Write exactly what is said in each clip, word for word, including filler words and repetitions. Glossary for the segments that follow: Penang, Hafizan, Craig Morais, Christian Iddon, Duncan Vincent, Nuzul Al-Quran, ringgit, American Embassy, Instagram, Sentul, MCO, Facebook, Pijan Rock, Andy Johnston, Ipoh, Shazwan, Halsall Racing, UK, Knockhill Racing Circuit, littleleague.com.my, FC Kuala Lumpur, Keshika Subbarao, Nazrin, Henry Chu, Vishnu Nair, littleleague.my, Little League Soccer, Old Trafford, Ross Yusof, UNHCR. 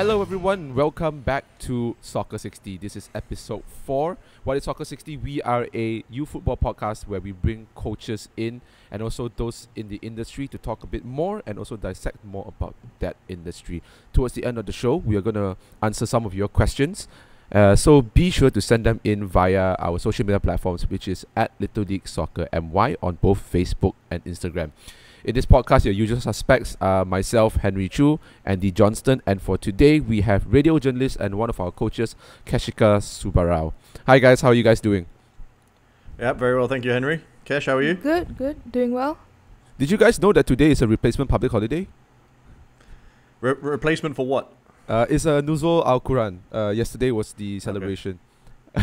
Hello everyone, welcome back to Soccer sixty. This is episode four. What is Soccer sixty? We are a youth football podcast where we bring coaches in and also those in the industry to talk a bit more and also dissect more about that industry. Towards the end of the show, we are going to answer some of your questions. Uh, so be sure to send them in via our social media platforms, which is at Little League Soccer M Y on both Facebook and Instagram. In this podcast, your usual suspects are myself, Henry Chu, Andy Johnston, and for today, we have radio journalist and one of our coaches, Keshika Subbarao. Hi guys, how are you guys doing? Yeah, very well, thank you, Henry. Kesh, how are you? Good, good, doing well. Did you guys know that today is a replacement public holiday? Re replacement for what? Uh, it's a Nuzul Al-Quran. Uh, yesterday was the celebration.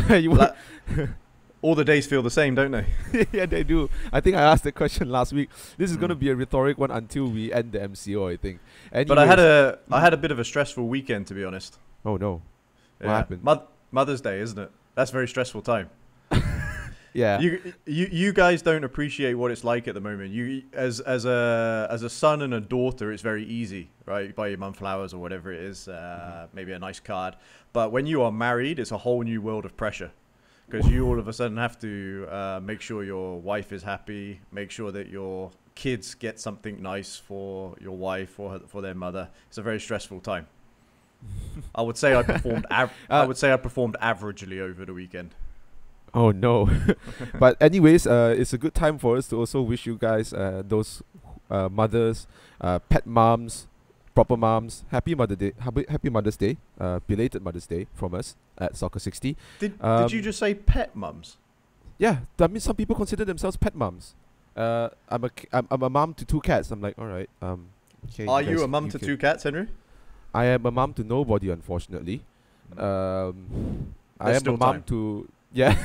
Okay. you La All the days feel the same, don't they? Yeah, they do. I think I asked the question last week. This is mm. going to be a rhetoric one until we end the M C O, I think. Anyways, but I had a I had a bit of a stressful weekend, to be honest. Oh no, yeah. What happened? Mo Mother's Day, isn't it? That's a very stressful time. Yeah. You you you guys don't appreciate what it's like at the moment. You as as a as a son and a daughter, it's very easy, right? You buy your mum flowers or whatever it is, uh, mm-hmm. maybe a nice card. But when you are married, it's a whole new world of pressure. Because you all of a sudden have to uh, make sure your wife is happy, make sure that your kids get something nice for your wife or her, for their mother. It's a very stressful time. I would say I performed. Av uh, I would say I performed averagely over the weekend. Oh no! But anyways, uh, it's a good time for us to also wish you guys, uh, those uh, mothers, uh, pet moms, proper moms, happy Mother's Day, happy, happy Mother's Day, uh, belated Mother's Day from us at Soccer sixty. Did, um, did you just say pet mums? Yeah, I mean some people consider themselves pet mums. Uh, I'm a I'm, I'm a mum to two cats. I'm like, all right. Um, okay, Are you, guys, you a mum you to two cats, Henry? I am a mum to nobody, unfortunately. Um, I am a mum to yeah.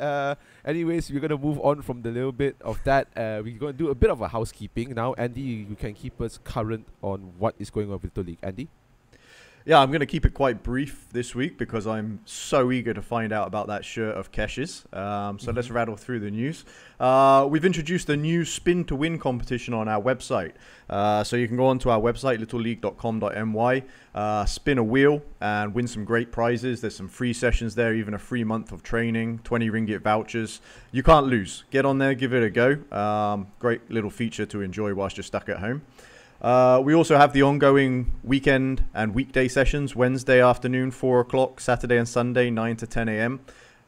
Uh, anyways, we're going to move on from the little bit of that. Uh, we're going to do a bit of a housekeeping now. Andy, you can keep us current on what is going on with the league. Andy? Yeah, I'm going to keep it quite brief this week because I'm so eager to find out about that shirt of Kesh's. Um, so mm-hmm. let's rattle through the news. Uh, we've introduced a new spin to win competition on our website. Uh, so you can go onto our website, little league dot com dot M Y, uh, spin a wheel and win some great prizes. There's some free sessions there, even a free month of training, twenty ringgit vouchers. You can't lose. Get on there, give it a go. Um, great little feature to enjoy whilst you're stuck at home. Uh, we also have the ongoing weekend and weekday sessions, Wednesday afternoon, four o'clock, Saturday and Sunday, nine to ten A M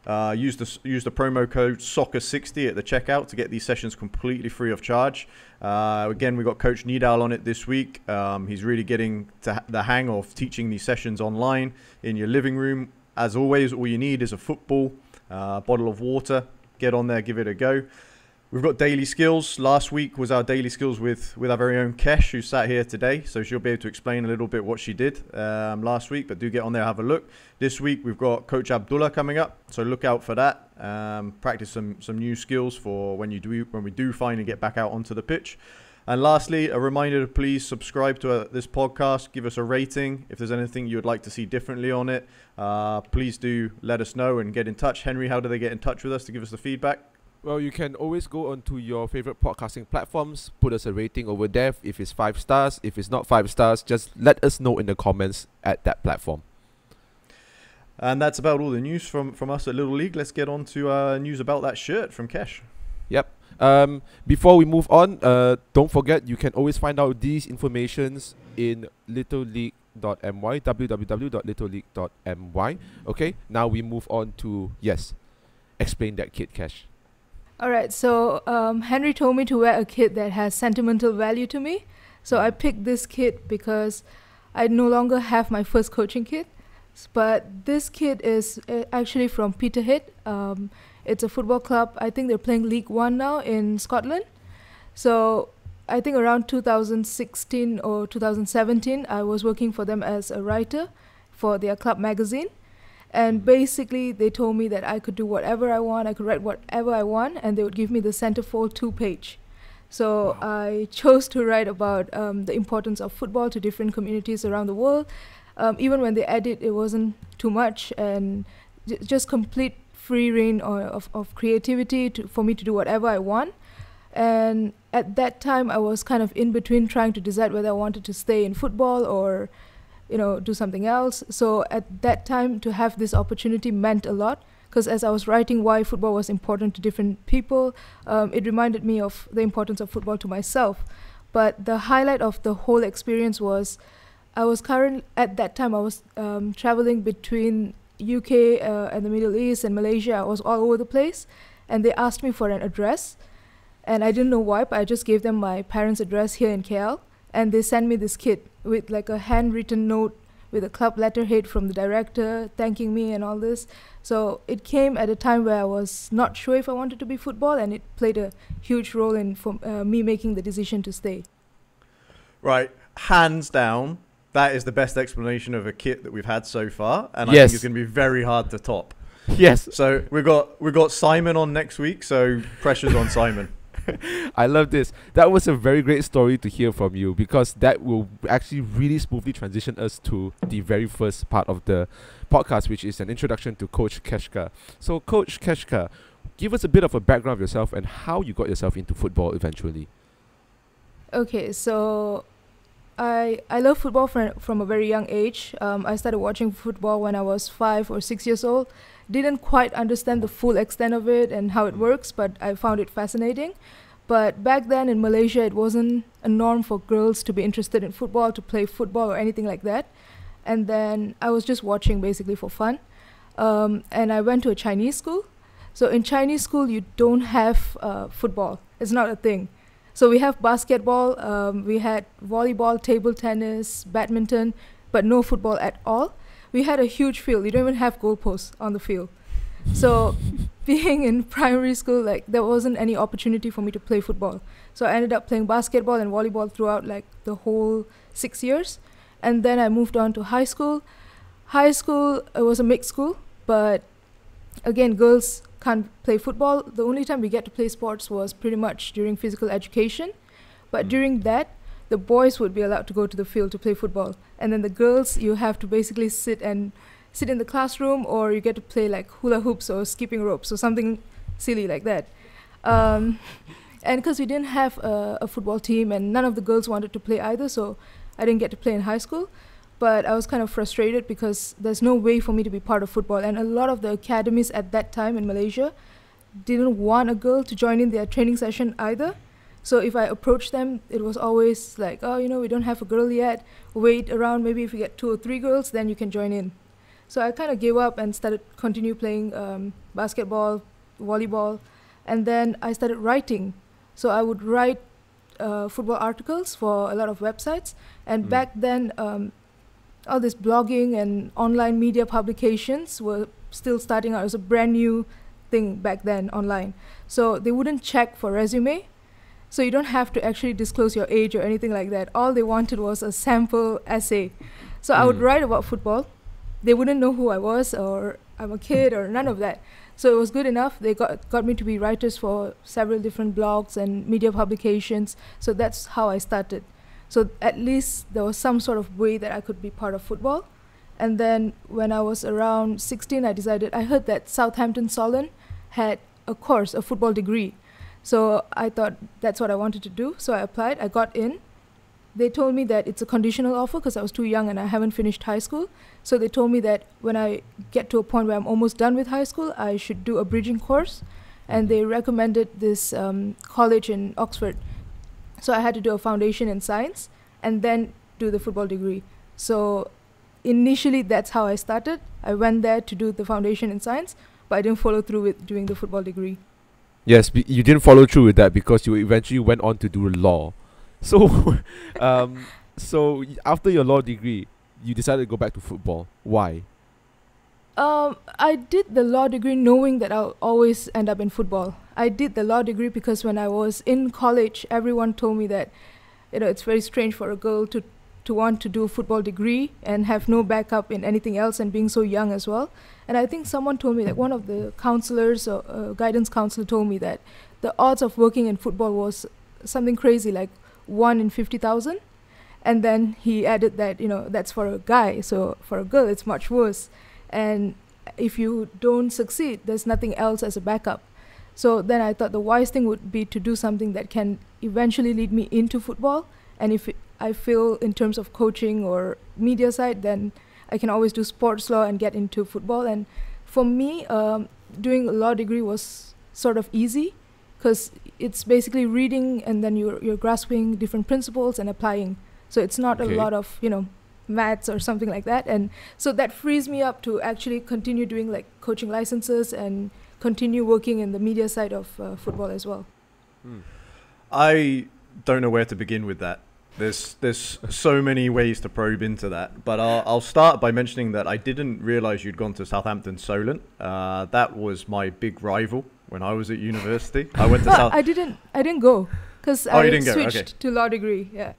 Uh, use the use the promo code Soccer sixty at the checkout to get these sessions completely free of charge. Uh, again, we got Coach Nidal on it this week. Um, he's really getting to ha the hang of teaching these sessions online in your living room. As always, all you need is a football, uh, bottle of water. Get on there, give it a go. We've got daily skills. Last week was our daily skills with, with our very own Kesh, who sat here today. So she'll be able to explain a little bit what she did um, last week. But do get on there, have a look. This week, we've got Coach Abdullah coming up. So look out for that. Um, practice some, some new skills for when, you do, when we do finally get back out onto the pitch. And lastly, a reminder to please subscribe to uh, this podcast. Give us a rating. If there's anything you would like to see differently on it, uh, please do let us know and get in touch. Henry, how do they get in touch with us to give us the feedback? Well, you can always go onto your favorite podcasting platforms, put us a rating over there. If it's five stars, if it's not five stars, just let us know in the comments at that platform. And that's about all the news from, from us at Little League. Let's get on to uh, news about that shirt from Kesh. Yep. Um, before we move on, uh, don't forget you can always find out these informations in little league dot M Y, w w w dot little league dot M Y. Okay, now we move on to, yes, explain that kit, Kesh. Alright, so um, Henry told me to wear a kit that has sentimental value to me. So I picked this kit because I no longer have my first coaching kit. But this kit is actually from Peterhead. Um, it's a football club. I think they're playing League One now in Scotland. So I think around two thousand sixteen or two thousand seventeen, I was working for them as a writer for their club magazine. And basically, they told me that I could do whatever I want, I could write whatever I want, and they would give me the centerfold two-page. So wow. I chose to write about um, the importance of football to different communities around the world. Um, even when they edit, it wasn't too much, and j just complete free reign of, of creativity to, for me to do whatever I want. And at that time, I was kind of in between trying to decide whether I wanted to stay in football or you know, do something else. So at that time, to have this opportunity meant a lot, because as I was writing why football was important to different people, um, it reminded me of the importance of football to myself. But the highlight of the whole experience was, I was current, at that time, I was um, traveling between U K uh, and the Middle East and Malaysia. I was all over the place, and they asked me for an address. And I didn't know why, but I just gave them my parents' address here in K L, and they sent me this kit with like a handwritten note with a club letterhead from the director thanking me and all this. So it came at a time where I was not sure if I wanted to be football, and it played a huge role in for, uh, me making the decision to stay. Right, hands down, that is the best explanation of a kit that we've had so far, and yes. I think it's going to be very hard to top. Yes. So we've got, we've got Simon on next week, so pressure's on Simon. I love this. That was a very great story to hear from you, because that will actually really smoothly transition us to the very first part of the podcast, which is an introduction to Coach Keshika. So Coach Keshika, give us a bit of a background of yourself and how you got yourself into football eventually. Okay, so I, I love football from, from a very young age. Um, I started watching football when I was five or six years old. Didn't quite understand the full extent of it and how it works, but I found it fascinating. But back then in Malaysia, it wasn't a norm for girls to be interested in football, to play football or anything like that. And then I was just watching basically for fun. Um, and I went to a Chinese school. So in Chinese school, you don't have uh, football. It's not a thing. So we have basketball, um, we had volleyball, table tennis, badminton, but no football at all. We had a huge field. You don't even have goalposts on the field. So being in primary school, like, there wasn't any opportunity for me to play football. So I ended up playing basketball and volleyball throughout like the whole six years. And then I moved on to high school. High school, it was a mixed school, but again, girls can't play football. The only time we get to play sports was pretty much during physical education. But mm. during that, the boys would be allowed to go to the field to play football. And then the girls, you have to basically sit and sit in the classroom, or you get to play like hula hoops or skipping ropes or something silly like that. Um, and because we didn't have a, a football team, and none of the girls wanted to play either, so I didn't get to play in high school. But I was kind of frustrated because there's no way for me to be part of football. And a lot of the academies at that time in Malaysia didn't want a girl to join in their training session either. So if I approached them, it was always like, oh, you know, we don't have a girl yet. Wait around, maybe if you get two or three girls, then you can join in. So I kind of gave up and started continue playing um, basketball, volleyball. And then I started writing. So I would write uh, football articles for a lot of websites. And mm. back then, um, all this blogging and online media publications were still starting out. It was a brand new thing back then online. So they wouldn't check for resume. So you don't have to actually disclose your age or anything like that. All they wanted was a sample essay. So mm. I would write about football. They wouldn't know who I was, or I'm a kid, or none of that. So it was good enough. They got, got me to be writers for several different blogs and media publications. So that's how I started. So at least there was some sort of way that I could be part of football. And then when I was around sixteen, I decided, I heard that Southampton Solent had a course, a football degree. So I thought that's what I wanted to do. So I applied, I got in. They told me that it's a conditional offer because I was too young and I haven't finished high school. So they told me that when I get to a point where I'm almost done with high school, I should do a bridging course. And they recommended this um, college in Oxford. So I had to do a foundation in science and then do the football degree. So initially, that's how I started. I went there to do the foundation in science, but I didn't follow through with doing the football degree. Yes, b you didn't follow through with that because you eventually went on to do law. So, um, so after your law degree, you decided to go back to football. Why? Um, I did the law degree knowing that I'll always end up in football. I did the law degree because when I was in college, everyone told me that, you know, it's very strange for a girl to, to want to do a football degree and have no backup in anything else and being so young as well. And I think someone told me, like one of the counselors or uh, guidance counselor told me that the odds of working in football was something crazy, like one in fifty thousand. And then he added that, you know, that's for a guy. So for a girl, it's much worse. And if you don't succeed, there's nothing else as a backup. So then I thought the wise thing would be to do something that can eventually lead me into football. And if it, I feel in terms of coaching or media side, then I can always do sports law and get into football. And for me, um, doing a law degree was sort of easy because it's basically reading and then you're, you're grasping different principles and applying. So it's not okay. a lot of, you know, maths or something like that. And so that frees me up to actually continue doing like coaching licenses and continue working in the media side of uh, football as well. Hmm. I don't know where to begin with that. There's there's so many ways to probe into that, but I'll, I'll start by mentioning that I didn't realize you'd gone to Southampton Solent. Uh, that was my big rival when I was at university. I went to oh, South. I didn't. I didn't go because oh, I you didn't switched go. Okay. to law degree. Yeah.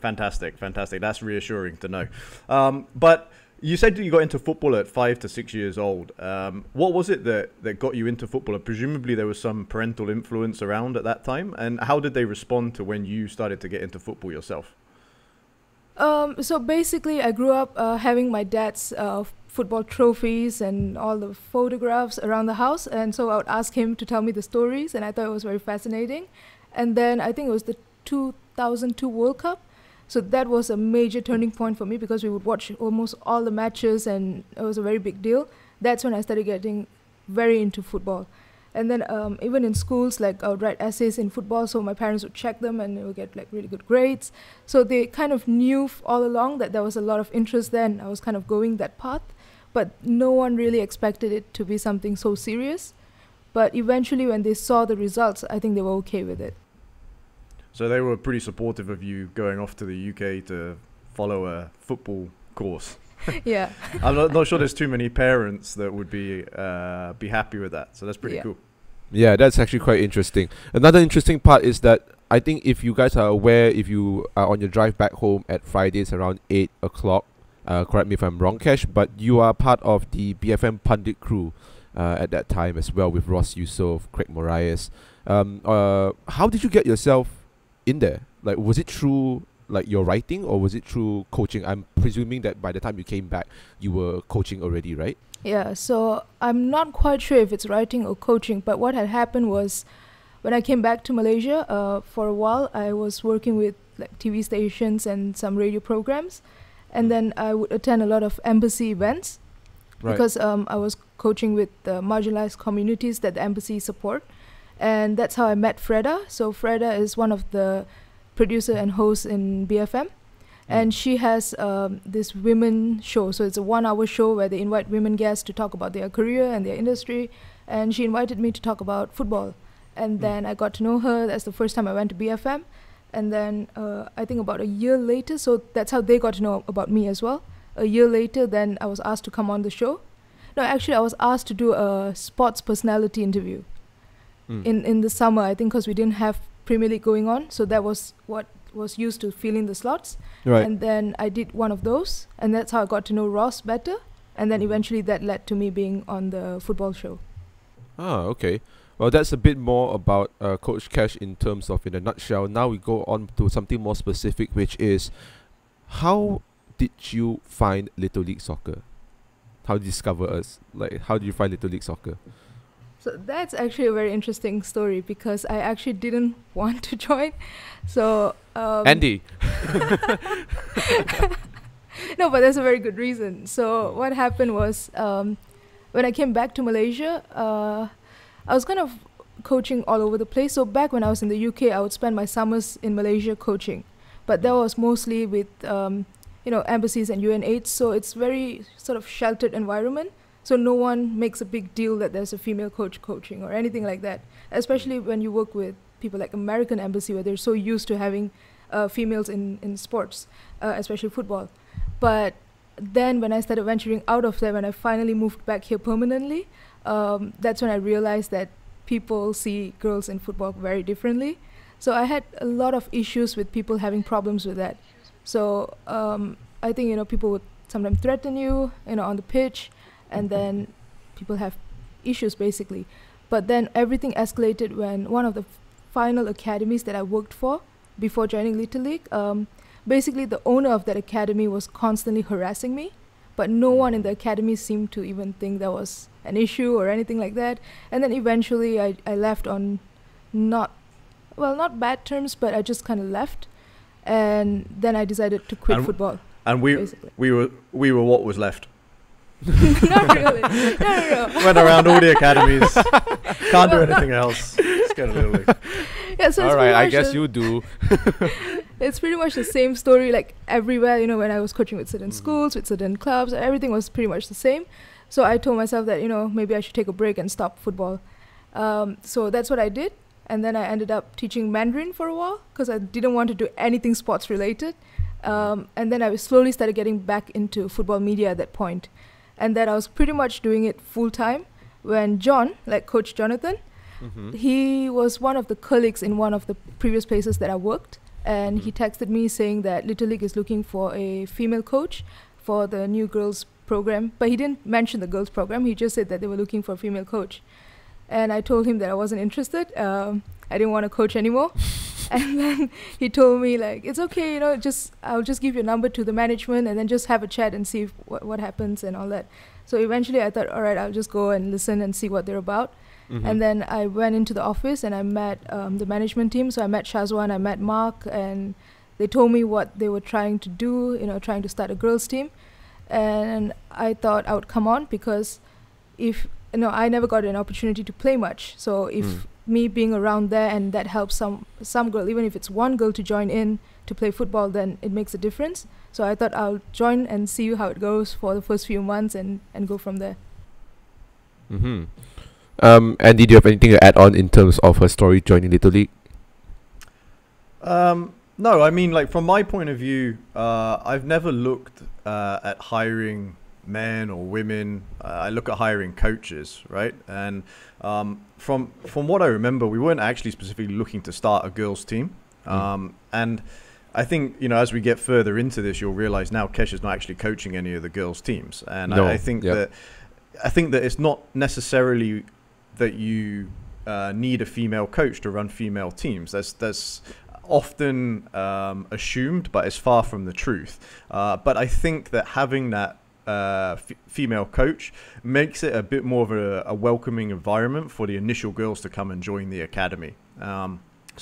Fantastic, fantastic. That's reassuring to know. Um, but you said that you got into football at five to six years old. Um, what was it that that got you into football? And presumably there was some parental influence around at that time. And how did they respond to when you started to get into football yourself? Um, so basically, I grew up uh, having my dad's uh, football trophies and all the photographs around the house. And so I would ask him to tell me the stories, and I thought it was very fascinating. And then I think it was the two thousand two World Cup. So that was a major turning point for me because we would watch almost all the matches and it was a very big deal. That's when I started getting very into football. And then um, even in schools, like I would write essays in football, so my parents would check them and they would get like really good grades. So they kind of knew all along that there was a lot of interest there and I was kind of going that path, but no one really expected it to be something so serious. But eventually when they saw the results, I think they were okay with it. So they were pretty supportive of you going off to the U K to follow a football course. Yeah. I'm not, not sure there's too many parents that would be uh, be happy with that. So that's pretty yeah. cool. Yeah, that's actually quite interesting. Another interesting part is that I think if you guys are aware, if you are on your drive back home at Fridays around eight o'clock, uh, correct me if I'm wrong, Kesh, but you are part of the B F M pundit crew uh, at that time as well with Ross Yusof, Craig Morais. Um, uh, how did you get yourself in there? Like, was it through like your writing or was it through coaching? I'm presuming that by the time you came back you were coaching already, right? Yeah, so I'm not quite sure if it's writing or coaching, but what had happened was when I came back to Malaysia uh, for a while I was working with like T V stations and some radio programs, and then I would attend a lot of embassy events, right? Because um, I was coaching with the marginalized communities that the embassy support. And that's how I met Freda. So Freda is one of the producer and hosts in B F M. Mm. And she has um, this women show. So it's a one hour show where they invite women guests to talk about their career and their industry. And she invited me to talk about football. And mm. then I got to know her. That's the first time I went to B F M. And then uh, I think about a year later, so that's how they got to know about me as well. A year later, then I was asked to come on the show. No, actually I was asked to do a sports personality interview. In, in the summer, I think, because we didn't have Premier League going on. So that was what was used to filling the slots. Right. And then I did one of those. And that's how I got to know Ross better. And then eventually that led to me being on the football show. Ah, okay. Well, that's a bit more about uh, Coach Kesh in terms of in a nutshell. Now we go on to something more specific, which is how did you find Little League Soccer? How did you discover us? Like, how did you find Little League Soccer? So that's actually a very interesting story because I actually didn't want to join. So um, Andy. No, but that's a very good reason. So what happened was um, when I came back to Malaysia, uh, I was kind of coaching all over the place. So back when I was in the U K, I would spend my summers in Malaysia coaching. But that was mostly with, um, you know, embassies and U N H C R. So it's very sort of sheltered environment. So no one makes a big deal that there's a female coach coaching or anything like that, especially when you work with people like American Embassy, where they're so used to having uh, females in, in sports, uh, especially football. But then when I started venturing out of there, when I finally moved back here permanently, um, that's when I realized that people see girls in football very differently. So I had a lot of issues with people having problems with that. So um, I think, you know, people would sometimes threaten you, you know, on the pitch. And then people have issues, basically. But then everything escalated when one of the final academies that I worked for before joining Little League, um, basically the owner of that academy was constantly harassing me, but no one in the academy seemed to even think there was an issue or anything like that. And then eventually I, I left on not, well, not bad terms, but I just kind of left. and then I decided to quit and football. And we basically. we were we were what was left. Not really. No, no, no. Went around all the academies. Can't well, do anything else. Just go to Little League. Yeah, so all right, I guess you do. It's pretty much the same story, like everywhere. You know, when I was coaching with certain mm. schools, with certain clubs, everything was pretty much the same. So I told myself that, you know, maybe I should take a break and stop football. Um, so that's what I did. And then I ended up teaching Mandarin for a while because I didn't want to do anything sports related. Um, and then I slowly started getting back into football media at that point. And then I was pretty much doing it full time when John, like Coach Jonathan, mm-hmm. he was one of the colleagues in one of the previous places that I worked. And mm-hmm. he texted me saying that Little League is looking for a female coach for the new girls program. But he didn't mention the girls program. He just said that they were looking for a female coach. And I told him that I wasn't interested. Um, I didn't want to coach anymore. And then he told me, like, it's okay, you know, just I'll just give your number to the management and then just have a chat and see if wh what happens and all that. So eventually I thought, all right, I'll just go and listen and see what they're about. Mm-hmm. And then I went into the office and I met um, the management team. So I met Shazwan, I met Mark, and they told me what they were trying to do, you know, trying to start a girls team. And I thought I would come on because if, you know, I never got an opportunity to play much. So if... Mm. me being around there and that helps some some girl, even if it's one girl to join in to play football, then it makes a difference. So I thought I'll join and see how it goes for the first few months and and go from there. Mm-hmm. um Andy, do you have anything to add on in terms of her story joining Little League? Um no, I mean, like, from my point of view, uh I've never looked uh at hiring men or women. uh, I look at hiring coaches, right? And um, from from what I remember, we weren't actually specifically looking to start a girls team. Um, mm. And I think, you know, as we get further into this, you'll realize now Kesha's not actually coaching any of the girls teams. And no. I, I think yep. that I think that it's not necessarily that you uh, need a female coach to run female teams. That's that's often um, assumed, but it's far from the truth. Uh, but I think that having that Uh, f female coach makes it a bit more of a, a welcoming environment for the initial girls to come and join the academy. Um,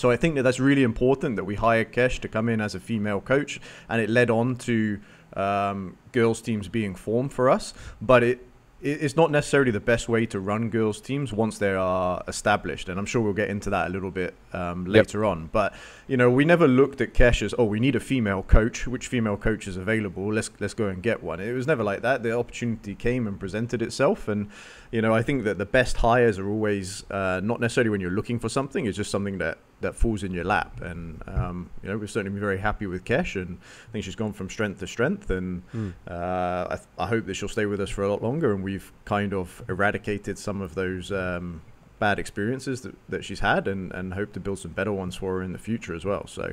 so I think that that's really important, that we hired Kesh to come in as a female coach, and it led on to um, girls teams being formed for us. But it it's not necessarily the best way to run girls teams once they are established, and I'm sure we'll get into that a little bit um, later yep. on. But, you know, we never looked at Kesh as, oh, we need a female coach, which female coach is available, let's let's go and get one. It was never like that. The opportunity came and presented itself. And, you know, I think that the best hires are always uh, not necessarily when you're looking for something, it's just something that that falls in your lap. And um, you know, we've certainly been very happy with Kesh, and I think she's gone from strength to strength. And mm. uh, I, th I hope that she'll stay with us for a lot longer, and we've kind of eradicated some of those um, bad experiences that, that she's had, and, and hope to build some better ones for her in the future as well. So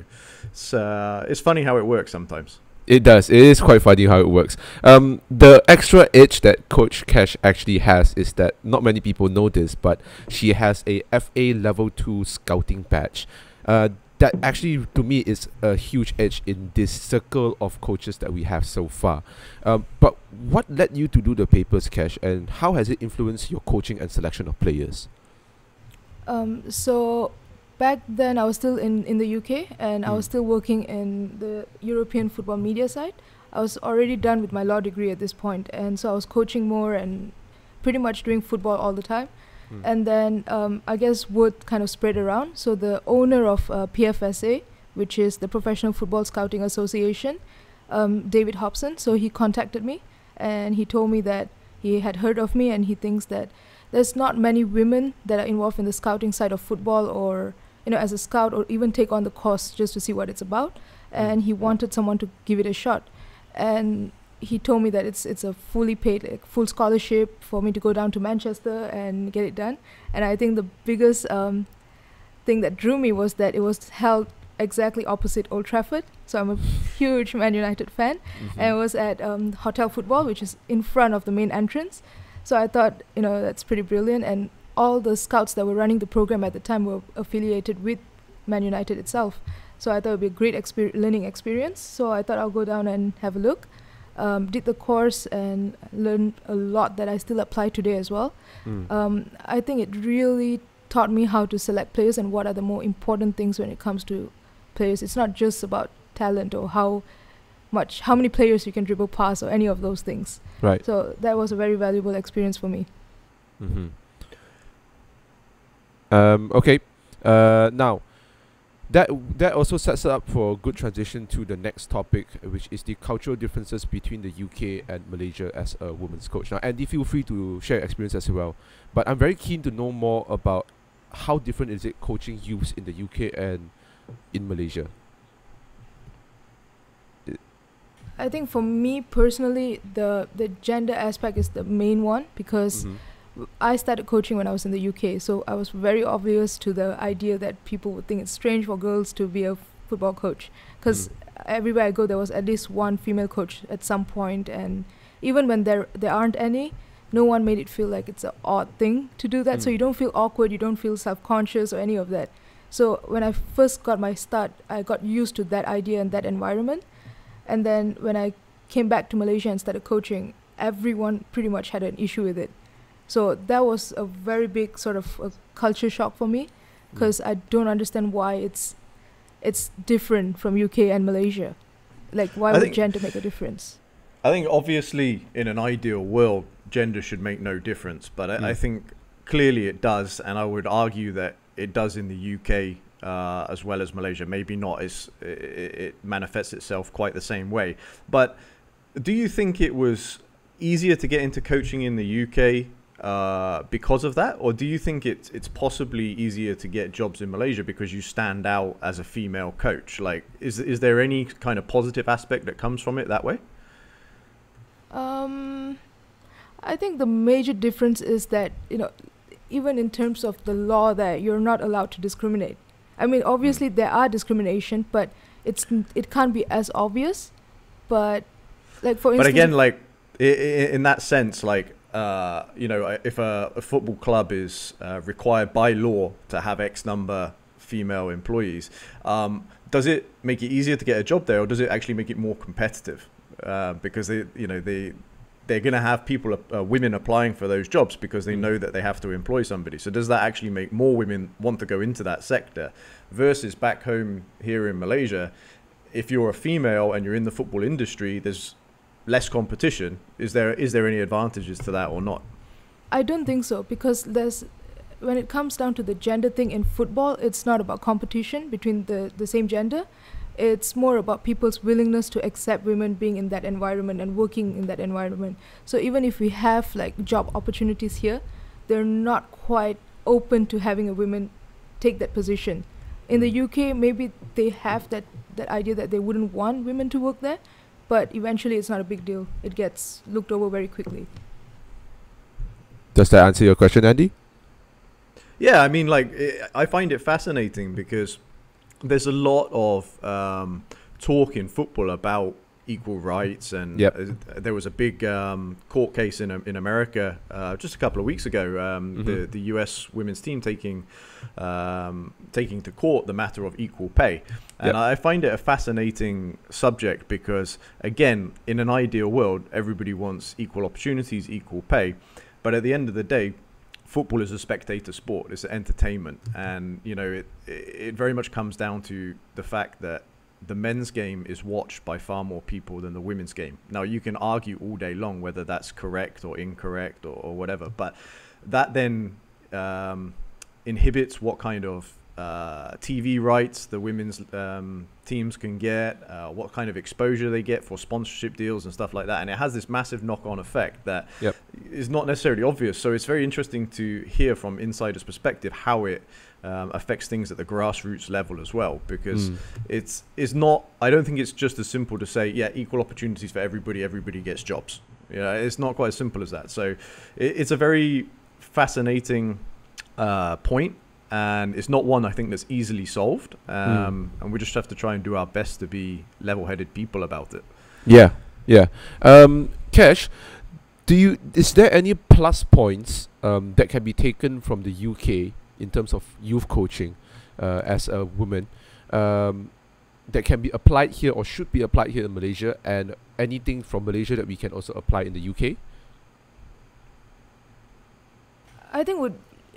it's, uh, it's funny how it works sometimes. It does. It is quite funny how it works. Um, the extra edge that Coach Kesh actually has is that not many people know this, but she has a F A Level two scouting badge. Uh, that actually, to me, is a huge edge in this circle of coaches that we have so far. Um, but what led you to do the papers, Kesh, and how has it influenced your coaching and selection of players? Um, so... Back then, I was still in, in the U K, and mm. I was still working in the European football media side. I was already done with my law degree at this point, and so I was coaching more and pretty much doing football all the time. Mm. And then um, I guess word kind of spread around. So the owner of uh, P F S A, which is the Professional Football Scouting Association, um, David Hobson, so he contacted me, and he told me that he had heard of me, and he thinks that there's not many women that are involved in the scouting side of football, or you know, as a scout, or even take on the course just to see what it's about. And he wanted someone to give it a shot. And he told me that it's it's a fully paid, like, full scholarship for me to go down to Manchester and get it done. And I think the biggest um, thing that drew me was that it was held exactly opposite Old Trafford. So I'm a huge Man United fan. Mm-hmm. And it was at um, Hotel Football, which is in front of the main entrance. So I thought, you know, that's pretty brilliant. And all the scouts that were running the program at the time were affiliated with Man United itself. So I thought it would be a great exper learning experience. So I thought I'll go down and have a look. Um, did the course and learned a lot that I still apply today as well. Mm. Um, I think it really taught me how to select players and what are the more important things when it comes to players. It's not just about talent or how much, how many players you can dribble past or any of those things. Right. So that was a very valuable experience for me. Mm-hmm. Um, okay. Uh, now, that that also sets up for a good transition to the next topic, which is the cultural differences between the U K and Malaysia as a women's coach. Now, Andy, feel free to share your experience as well, but I'm very keen to know more about how different is it coaching youths in the U K and in Malaysia. I think for me personally, the the gender aspect is the main one, because mm-hmm. I started coaching when I was in the U K, so I was very obvious to the idea that people would think it's strange for girls to be a football coach, because mm. everywhere I go there was at least one female coach at some point, and even when there there aren't any, no one made it feel like it's an odd thing to do that. Mm. So you don't feel awkward, you don't feel self-conscious or any of that. So when I first got my start, I got used to that idea and that environment, and then when I came back to Malaysia and started coaching, everyone pretty much had an issue with it. So that was a very big sort of a culture shock for me, because mm. I don't understand why it's it's different from U K and Malaysia. Like, why I would gender make a difference? I think obviously in an ideal world, gender should make no difference, but mm. I, I think clearly it does, and I would argue that it does in the U K uh, as well as Malaysia. Maybe not as it, it manifests itself quite the same way. But do you think it was easier to get into coaching in the U K uh because of that, or do you think it's it's possibly easier to get jobs in Malaysia because you stand out as a female coach? Like, is is there any kind of positive aspect that comes from it that way? um I think the major difference is that, you know, even in terms of the law, that you're not allowed to discriminate. I mean, obviously there are discrimination, but it's it can't be as obvious. But like, for instance, but again, like I I in that sense, like Uh, you know, if a, a football club is uh, required by law to have X number female employees, um, does it make it easier to get a job there, or does it actually make it more competitive? Uh, because they, you know, they they're going to have people, uh, women applying for those jobs because they know that they have to employ somebody. So does that actually make more women want to go into that sector versus back home here in Malaysia? If you're a female and you're in the football industry, there's less competition. Is there is there any advantages to that or not? I don't think so, because there's, when it comes down to the gender thing in football, it's not about competition between the the same gender. It's more about people's willingness to accept women being in that environment and working in that environment. So even if we have like job opportunities here, they're not quite open to having a woman take that position. In the U K, maybe they have that that idea that they wouldn't want women to work there, but eventually it's not a big deal. It gets looked over very quickly. Does that answer your question, Andy? Yeah, I mean, like, it, I find it fascinating because there's a lot of um, talk in football about equal rights, and yep. there was a big um, court case in in America uh, just a couple of weeks ago. Um, mm-hmm. The the U S women's team taking um, taking to court the matter of equal pay, and yep. I find it a fascinating subject because, again, in an ideal world, everybody wants equal opportunities, equal pay, but at the end of the day, football is a spectator sport. It's an entertainment, and you know it it very much comes down to the fact that the men's game is watched by far more people than the women's game. Now, you can argue all day long whether that's correct or incorrect or, or whatever, but that then um, inhibits what kind of uh, T V rights the women's um, teams can get, uh, what kind of exposure they get for sponsorship deals and stuff like that. And it has this massive knock-on effect that yep. is not necessarily obvious. So it's very interesting to hear from insiders' perspective how it Um, affects things at the grassroots level as well, because mm. it's it's not, I don't think it's just as simple to say, yeah, equal opportunities for everybody, everybody gets jobs. You know, it's not quite as simple as that. So it, it's a very fascinating uh, point, and it's not one I think that's easily solved, um, mm. and we just have to try and do our best to be level-headed people about it. Yeah, yeah. Um, Kesh, do you, is there any plus points um, that can be taken from the U K in terms of youth coaching uh, as a woman um, that can be applied here or should be applied here in Malaysia, and anything from Malaysia that we can also apply in the U K? I think would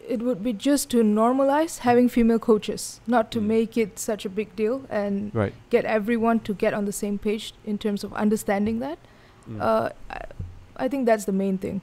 it would be just to normalize having female coaches, not to mm. make it such a big deal, and right. get everyone to get on the same page in terms of understanding that. Mm. Uh, I, I think that's the main thing.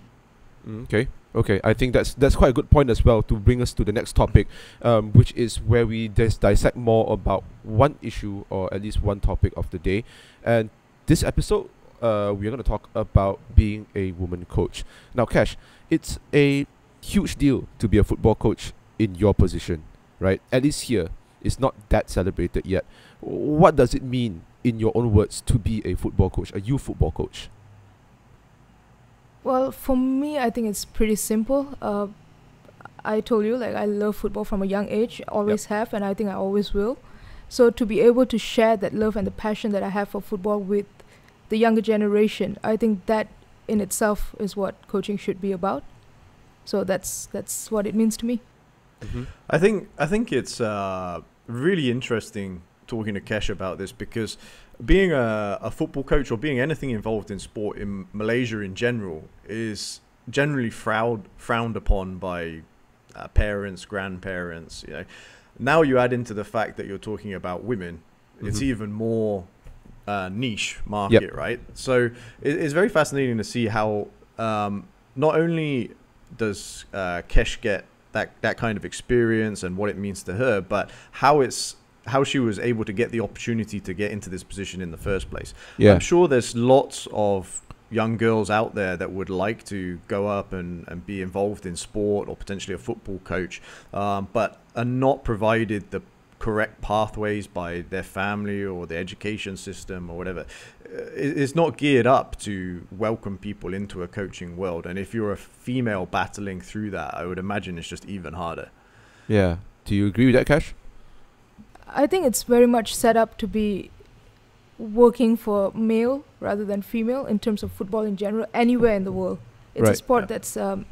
Okay. Okay, I think that's that's quite a good point as well to bring us to the next topic, um, which is where we just dissect more about one issue or at least one topic of the day. And this episode, uh, we're going to talk about being a woman coach. Now, Kesh, it's a huge deal to be a football coach in your position, right? At least here, it's not that celebrated yet. What does it mean, in your own words, to be a football coach, a youth football coach? Well, for me, I think it's pretty simple. Uh, I told you, like, I love football from a young age, always yep. have, and I think I always will. So to be able to share that love and the passion that I have for football with the younger generation, I think that in itself is what coaching should be about. So that's that's what it means to me. Mm-hmm. I think I think it's uh, really interesting talking to Kesh about this, because being a, a football coach or being anything involved in sport in Malaysia in general is generally frowned frowned upon by uh, parents, grandparents. You know, now you add into the fact that you're talking about women, mm-hmm. it's even more uh, niche market, yep. right? So it, it's very fascinating to see how um, not only does uh, Kesh get that that kind of experience and what it means to her, but how it's how she was able to get the opportunity to get into this position in the first place. Yeah. I'm sure there's lots of young girls out there that would like to go up and, and be involved in sport or potentially a football coach, um, but are not provided the correct pathways by their family or the education system or whatever. It's not geared up to welcome people into a coaching world. And if you're a female battling through that, I would imagine it's just even harder. Yeah. Do you agree with that, Kesh? I think it's very much set up to be working for male rather than female in terms of football in general, anywhere in the world. It's right. a sport yeah. that's um,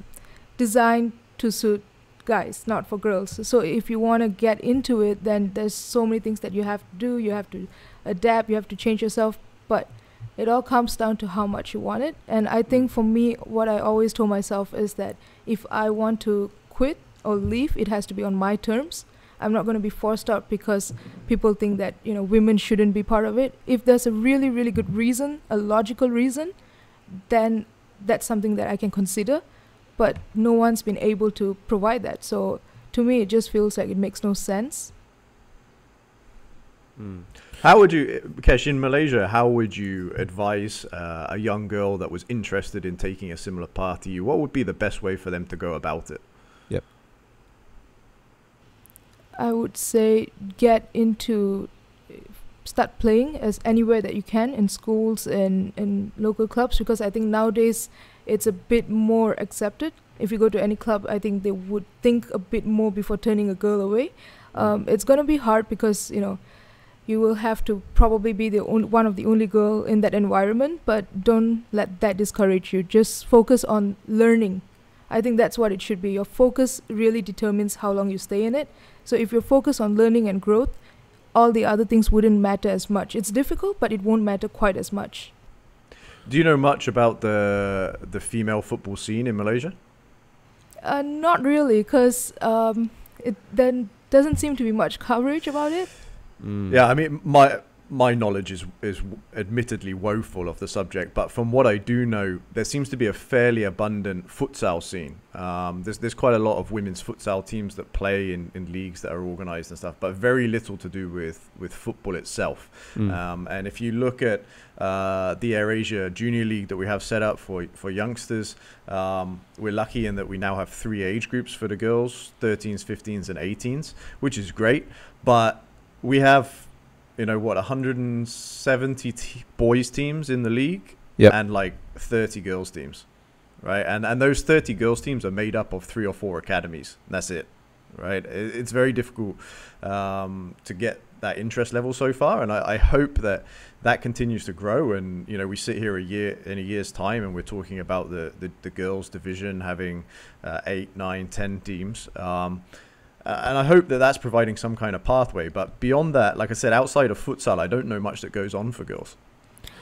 designed to suit guys, not for girls. So if you want to get into it, then there's so many things that you have to do. You have to adapt, you have to change yourself, but it all comes down to how much you want it. And I think for me, what I always told myself is that if I want to quit or leave, it has to be on my terms. I'm not going to be forced out because people think that, you know, women shouldn't be part of it. If there's a really, really good reason, a logical reason, then that's something that I can consider. But no one's been able to provide that. So to me, it just feels like it makes no sense. Mm. How would you, Kesh, in Malaysia, how would you advise uh, a young girl that was interested in taking a similar path to you? What would be the best way for them to go about it? Yep. I would say get into, start playing as anywhere that you can, in schools and in local clubs, because I think nowadays it's a bit more accepted. If you go to any club, I think they would think a bit more before turning a girl away. Um, it's going to be hard because, you know, you will have to probably be the only, one of the only girl in that environment, but don't let that discourage you. Just focus on learning. I think that's what it should be. Your focus really determines how long you stay in it. So if you're focused on learning and growth, all the other things wouldn't matter as much. It's difficult, but it won't matter quite as much. Do you know much about the the female football scene in Malaysia? Uh, not really, because um, it then doesn't seem to be much coverage about it. Mm. Yeah, I mean, my my knowledge is is admittedly woeful of the subject, but from what I do know, there seems to be a fairly abundant futsal scene. Um, there's there's quite a lot of women's futsal teams that play in, in leagues that are organized and stuff, but very little to do with with football itself. Mm. Um, and if you look at uh, the AirAsia Junior League that we have set up for for youngsters, um, we're lucky in that we now have three age groups for the girls: thirteens, fifteens, and eighteens, which is great. But we have, you know what, one hundred seventy t boys teams in the league, yep. and like thirty girls teams, right? And and those thirty girls teams are made up of three or four academies. That's it, right? It, it's very difficult um, to get that interest level so far, and I, I hope that that continues to grow. And you know, we sit here a year in a year's time, and we're talking about the the, the girls division having uh, eight, nine, ten teams. Um, Uh, and I hope that that's providing some kind of pathway. But beyond that, like I said, outside of futsal, I don't know much that goes on for girls.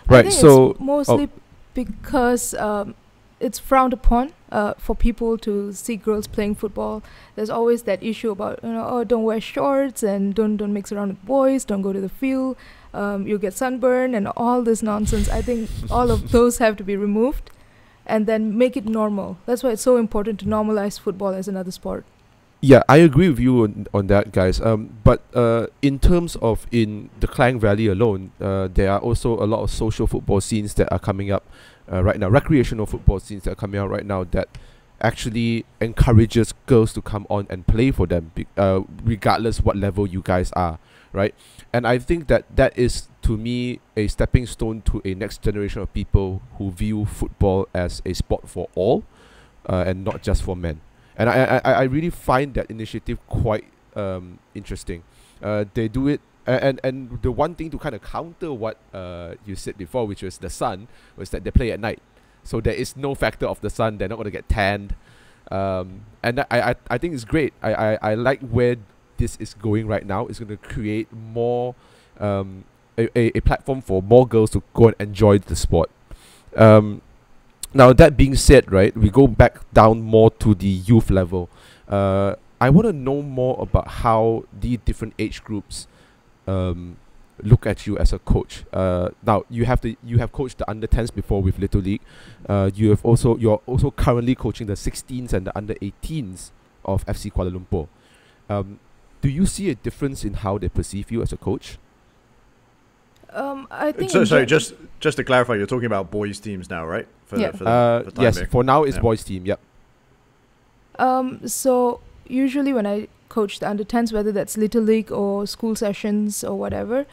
Right. So it's mostly oh. because um, it's frowned upon uh, for people to see girls playing football. There's always that issue about, you know, oh, don't wear shorts and don't don't mix around with boys, don't go to the field, um, you'll get sunburned and all this nonsense. I think all of those have to be removed and then make it normal. That's why it's so important to normalize football as another sport. Yeah, I agree with you on, on that, guys. Um, but uh, in terms of in the Klang Valley alone, uh, there are also a lot of social football scenes that are coming up uh, right now, recreational football scenes that are coming out right now that actually encourages girls to come on and play for them, be uh, regardless what level you guys are, right? And I think that that is, to me, a stepping stone to a next generation of people who view football as a sport for all uh, and not just for men. And I, I, I really find that initiative quite um, interesting. Uh, they do it, and, and the one thing to kind of counter what uh, you said before, which was the sun, was that they play at night. So there is no factor of the sun. They're not going to get tanned. Um, and I, I, I think it's great. I, I, I like where this is going right now. It's going to create more, um, a, a, a platform for more girls to go and enjoy the sport. Um, Now, that being said, right, we go back down more to the youth level. Uh, I want to know more about how the different age groups um, look at you as a coach. Uh, now, you have the you have coached the under tens before with Little League. Uh, you have also you're also currently coaching the sixteens and the under eighteens of F C Kuala Lumpur. Um, do you see a difference in how they perceive you as a coach? Um, I think so, sorry, just just to clarify, you're talking about boys teams now, right? For yeah. The, for uh, the, for yes, being. For now it's yeah. boys team. Yep. Um. So usually when I coach the under tens, whether that's Little League or school sessions or whatever,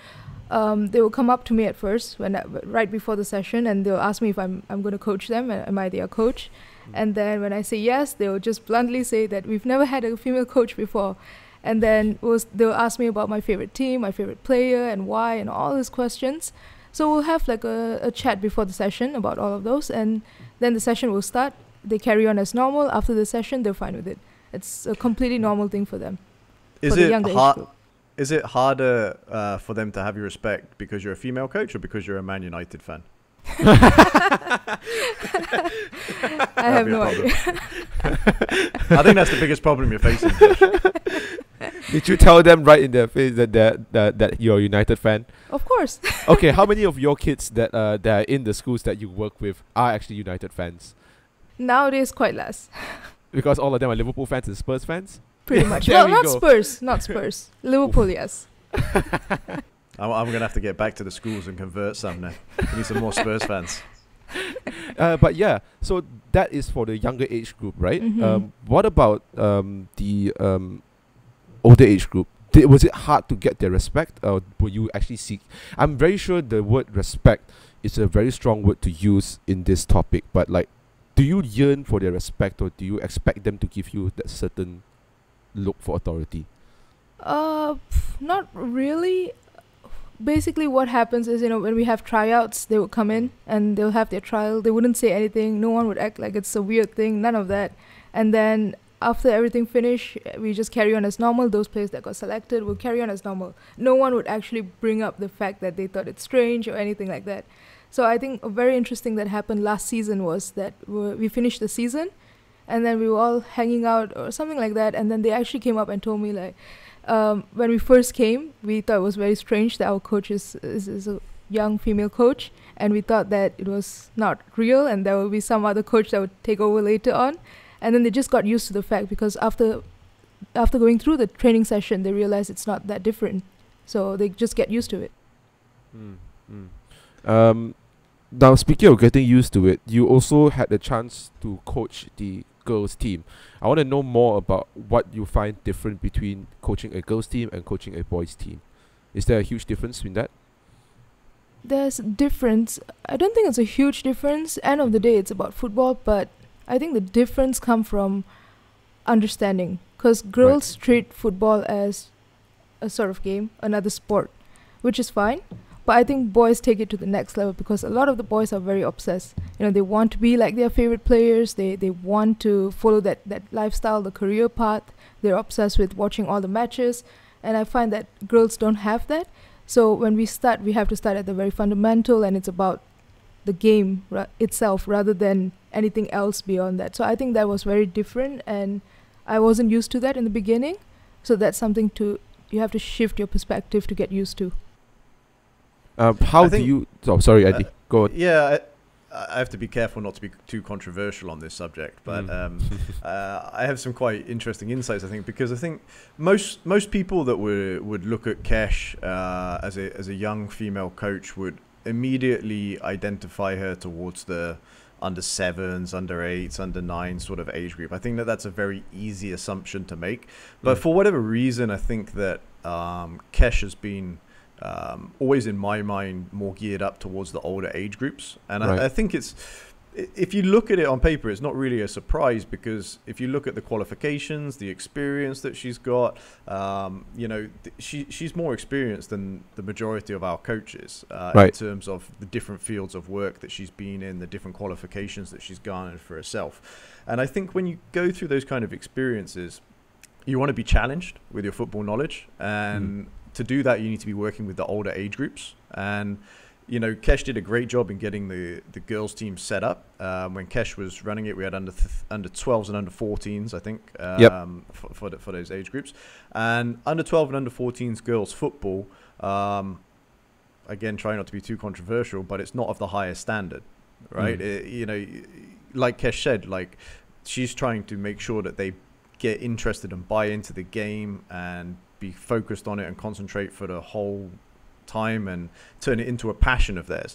um, they will come up to me at first when I, right before the session, and they'll ask me if I'm I'm going to coach them. Am I their coach? Mm. And then when I say yes, they'll just bluntly say that we've never had a female coach before. And then was, they'll ask me about my favorite team, my favorite player, and why, and all these questions. So we'll have like a, a chat before the session about all of those, and then the session will start. They carry on as normal. After the session, they're fine with it. It's a completely normal thing for them. Is for it the younger age group. Is it harder uh, for them to have your respect because you're a female coach or because you're a Man United fan? I have no idea. I think that's the biggest problem you're facing. Did you tell them right in their face that that that, that you're a United fan? Of course. Okay, how many of your kids that uh, that are in the schools that you work with are actually United fans? Nowadays, quite less. Because all of them are Liverpool fans and Spurs fans. Pretty much. Well, not go. Spurs, not Spurs. Liverpool, yes. I'm, I'm gonna have to get back to the schools and convert some now. We need some more Spurs fans. Uh, but yeah, so that is for the younger age group, right? Mm-hmm. Um, what about um, the um, older age group? Did, was it hard to get their respect, or were you actually seek? I'm very sure the word respect is a very strong word to use in this topic. But like, do you yearn for their respect, or do you expect them to give you that certain look for authority? Uh, pff, not really. Basically what happens is, you know, when we have tryouts, they would come in and they'll have their trial. They wouldn't say anything. No one would act like it's a weird thing. None of that. And then after everything finished, we just carry on as normal. Those players that got selected will carry on as normal. No one would actually bring up the fact that they thought it's strange or anything like that. So I think a very interesting that happened last season was that we finished the season and then we were all hanging out or something like that. And then they actually came up and told me like, Um, when we first came, we thought it was very strange that our coach is, is, is a young female coach, and we thought that it was not real and there will be some other coach that would take over later on. And then they just got used to the fact, because after after going through the training session, they realized it's not that different. So they just get used to it. Mm, mm. Um, now, speaking of getting used to it, you also had the chance to coach the girls team. I want to know more about what you find different between coaching a girls team and coaching a boys team. Is there a huge difference in that? There's a difference. I don't think it's a huge difference. End of the day, it's about football, but I think the difference comes from understanding, because girls right. treat football as a sort of game, another sport, which is fine. But I think boys take it to the next level, because a lot of the boys are very obsessed. You know, they want to be like their favorite players. They they want to follow that, that lifestyle, the career path. They're obsessed with watching all the matches. And I find that girls don't have that. So when we start, we have to start at the very fundamental, and it's about the game ra itself rather than anything else beyond that. So I think that was very different, and I wasn't used to that in the beginning. So that's something to you have to shift your perspective to get used to. Um, how do you... Oh, sorry, Adi. Uh, Go on. Yeah, I, I have to be careful not to be too controversial on this subject, but mm. um, uh, I have some quite interesting insights, I think, because I think most most people that would, would look at Kesh uh, as, a, as a young female coach would immediately identify her towards the under sevens, under eights, under nine sort of age group. I think that that's a very easy assumption to make. But mm. for whatever reason, I think that um, Kesh has been... Um, always in my mind more geared up towards the older age groups, and right. I, I think it's, if you look at it on paper, it's not really a surprise, because if you look at the qualifications, the experience that she's got, um, you know, th she she's more experienced than the majority of our coaches uh, right. in terms of the different fields of work that she's been in, the different qualifications that she's garnered for herself. And I think when you go through those kind of experiences, you want to be challenged with your football knowledge, and mm. to do that, you need to be working with the older age groups. And, you know, Kesh did a great job in getting the, the girls' team set up. Um, when Kesh was running it, we had under th under twelves and under fourteens, I think, um, yep. for, for, the, for those age groups. And under twelve and under fourteens girls' football, um, again, trying not to be too controversial, but it's not of the highest standard, right? Mm. It, you know, like Kesh said, like, she's trying to make sure that they get interested and buy into the game and be focused on it and concentrate for the whole time and turn it into a passion of theirs.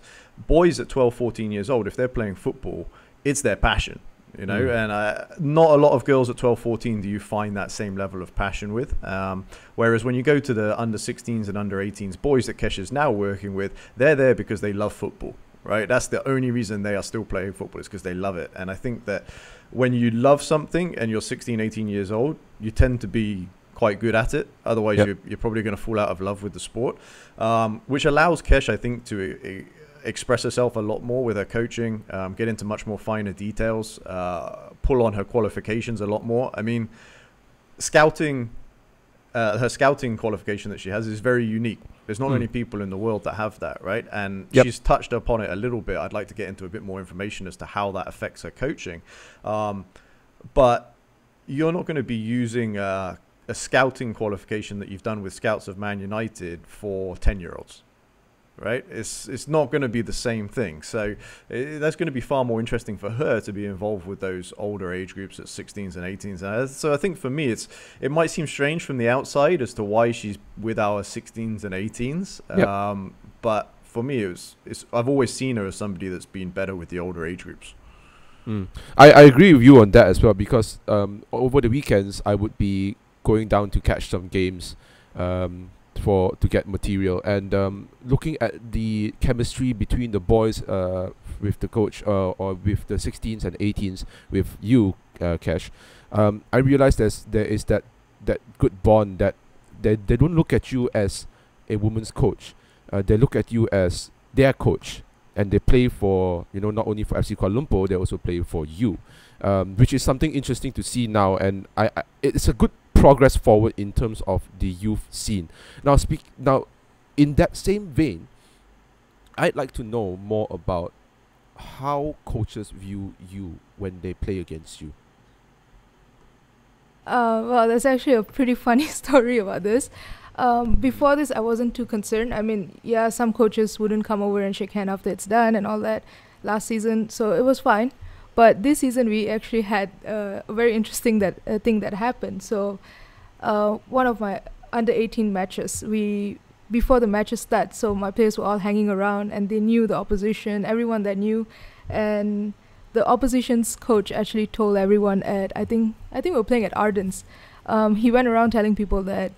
Boys at twelve, fourteen years old, if they're playing football, it's their passion, you know, mm. and uh, not a lot of girls at twelve, fourteen do you find that same level of passion with. Um, whereas when you go to the under sixteens and under eighteens boys that Kesh is now working with, they're there because they love football, right? That's the only reason they are still playing football, is because they love it. And I think that when you love something and you're sixteen, eighteen years old, you tend to be quite good at it. Otherwise, yep. you're, you're probably going to fall out of love with the sport, um, which allows Kesh, I think, to uh, express herself a lot more with her coaching, um, get into much more finer details, uh, pull on her qualifications a lot more. I mean, scouting, uh, her scouting qualification that she has is very unique. There's not mm. many people in the world that have that, right? And yep. she's touched upon it a little bit. I'd like to get into a bit more information as to how that affects her coaching. Um, but you're not going to be using... Uh, a scouting qualification that you've done with Scouts of Man United for ten year olds, right? It's it's not going to be the same thing. So it, that's going to be far more interesting for her to be involved with those older age groups at sixteens and eighteens. And so I think for me, it's it might seem strange from the outside as to why she's with our sixteens and eighteens. Yep. Um, but for me, it was, it's, I've always seen her as somebody that's been better with the older age groups. Mm. I, I agree with you on that as well, because um, over the weekends, I would be going down to catch some games um, for to get material, and um, looking at the chemistry between the boys uh, with the coach, uh, or with the sixteens and eighteens with you, uh, Kesh, um, I realised there's there is that that good bond, that they they don't look at you as a woman's coach, uh, they look at you as their coach, and they play for, you know, not only for F C Kuala Lumpur, they also play for you, um, which is something interesting to see now, and I, I it's a good progress forward in terms of the youth scene. Now, speak now in that same vein, I'd like to know more about how coaches view you when they play against you. Uh, well, there's actually a pretty funny story about this. Um, before this, I wasn't too concerned. I mean, yeah, some coaches wouldn't come over and shake hand after it's done and all that last season, so it was fine. But this season, we actually had uh, a very interesting that uh, thing that happened. So, uh, one of my under eighteen matches, we before the matches start, so my players were all hanging around, and they knew the opposition, everyone that knew, and the opposition's coach actually told everyone at I think I think we were playing at Arden's. Um, he went around telling people that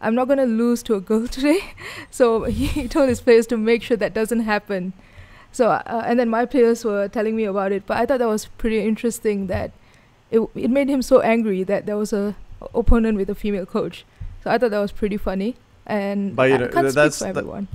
I'm not gonna lose to a girl today, so he told his players to make sure that doesn't happen. So, uh, and then my players were telling me about it, but I thought that was pretty interesting that it, it made him so angry that there was a opponent with a female coach. So I thought that was pretty funny, and but, you I know, can't speak for everyone.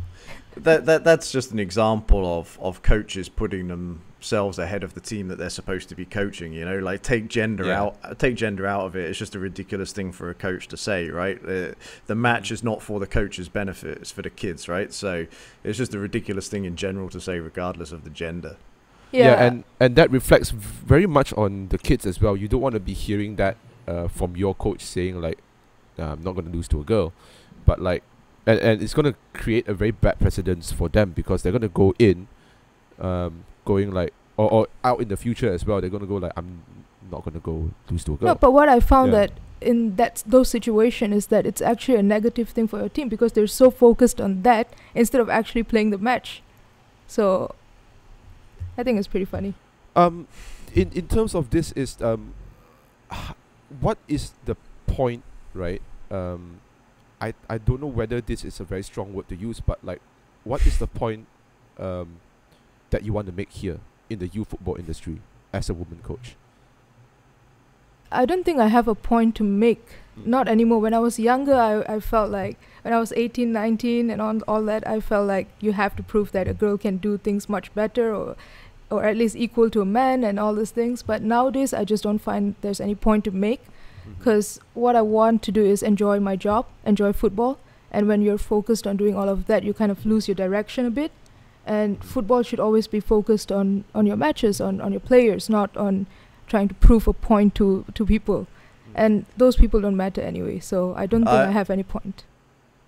That, that, that's just an example of, of coaches putting them themselves ahead of the team that they're supposed to be coaching, you know, like take gender yeah. out, take gender out of it. It's just a ridiculous thing for a coach to say, right? The, the match is not for the coach's benefit, it's for the kids, right? So it's just a ridiculous thing in general to say, regardless of the gender. Yeah, yeah and, and that reflects very much on the kids as well. You don't want to be hearing that uh, from your coach saying like, nah, I'm not going to lose to a girl, but like, and, and it's going to create a very bad precedence for them, because they're going to go in, um, going like, or, or out in the future as well, they're going to go like, I'm not going to go lose to a girl. No, but what I found yeah. that in that those situations is that it's actually a negative thing for your team, because they're so focused on that instead of actually playing the match. So I think it's pretty funny. Um, in, in terms of this is, um, what is the point, right? Um, I, I don't know whether this is a very strong word to use, but like, what is the point um, that you want to make here in the youth football industry as a woman coach? I don't think I have a point to make. Mm. Not anymore. When I was younger, I, I felt like, when I was eighteen, nineteen and on all that, I felt like you have to prove that a girl can do things much better, or, or at least equal to a man and all these things. But nowadays, I just don't find there's any point to make. Because what I want to do is enjoy my job, enjoy football. And when you're focused on doing all of that, you kind of lose your direction a bit. And football should always be focused on, on your matches, on, on your players, not on trying to prove a point to, to people. And those people don't matter anyway. So I don't think I, I have any point.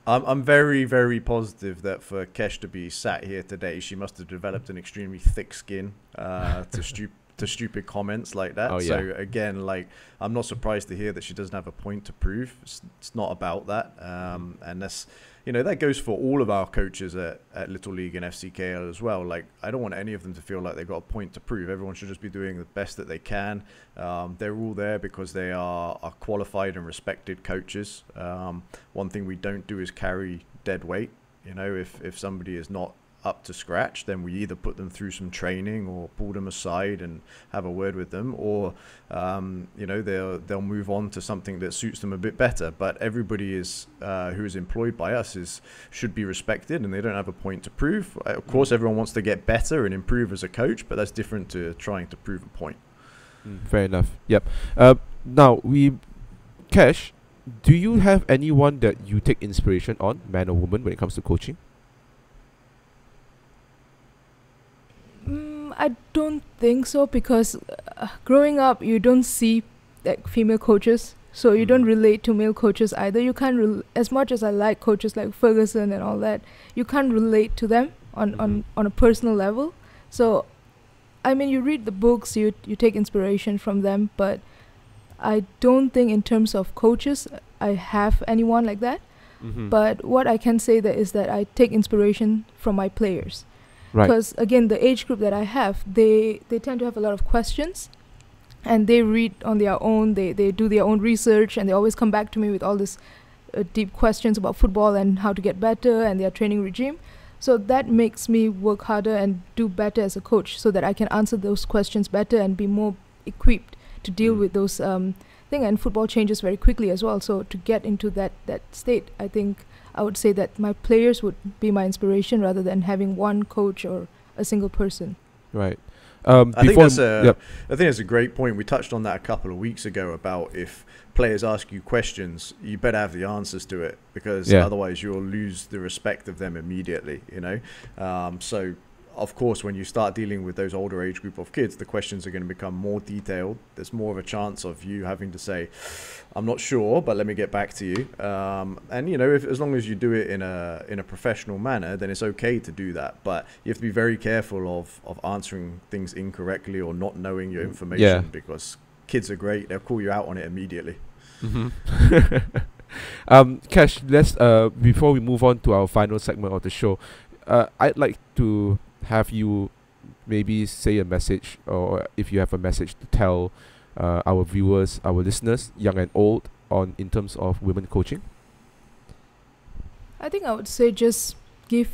I'm, I'm very, very positive that for Kesh to be sat here today, she must have developed an extremely thick skin uh, to stupid. To stupid comments like that. Oh, yeah. So again, like, I'm not surprised to hear that she doesn't have a point to prove. It's, it's not about that. Um, and that's, you know, that goes for all of our coaches at, at Little League and F C K L as well. Like, I don't want any of them to feel like they've got a point to prove. Everyone should just be doing the best that they can. Um, they're all there because they are, are qualified and respected coaches. Um, one thing we don't do is carry dead weight. You know, if, if somebody is not up to scratch, then we either put them through some training or pull them aside and have a word with them, or um, you know, they'll they'll move on to something that suits them a bit better. But everybody is uh, who is employed by us is should be respected, and they don't have a point to prove. Of course, everyone wants to get better and improve as a coach, but that's different to trying to prove a point. Mm, fair enough. Yep. Uh, now we, Kesh, do you have anyone that you take inspiration on, man or woman, when it comes to coaching? I don't think so, because uh, growing up, you don't see like female coaches, so you mm. don't relate to male coaches either. You can't rel as much as I like coaches like Ferguson and all that, you can't relate to them on, mm. on, on a personal level. So, I mean, you read the books, you, you take inspiration from them, but I don't think in terms of coaches, I have anyone like that. Mm-hmm. But what I can say that is that I take inspiration from my players. Because, right. again, the age group that I have, they, they tend to have a lot of questions, and they read on their own, they, they do their own research, and they always come back to me with all these uh, deep questions about football and how to get better and their training regime. So that makes me work harder and do better as a coach, so that I can answer those questions better and be more equipped to deal mm. with those um, things. And football changes very quickly as well. So to get into that, that state, I think... I would say that my players would be my inspiration rather than having one coach or a single person. Right. Um, I, think that's a, yep. I think that's a great point. We touched on that a couple of weeks ago about if players ask you questions, you better have the answers to it, because yeah. otherwise you'll lose the respect of them immediately, you know. Um, so, of course, when you start dealing with those older age group of kids, the questions are going to become more detailed. There's more of a chance of you having to say, I'm not sure, but let me get back to you. Um, and, you know, if, as long as you do it in a in a professional manner, then it's okay to do that. But you have to be very careful of, of answering things incorrectly or not knowing your information, yeah. because kids are great. They'll call you out on it immediately. Mm-hmm. um, Kesh, let's, uh, before we move on to our final segment of the show, uh, I'd like to... have you maybe say a message, or if you have a message to tell uh, our viewers, our listeners, young and old, on in terms of women coaching? I think I would say just give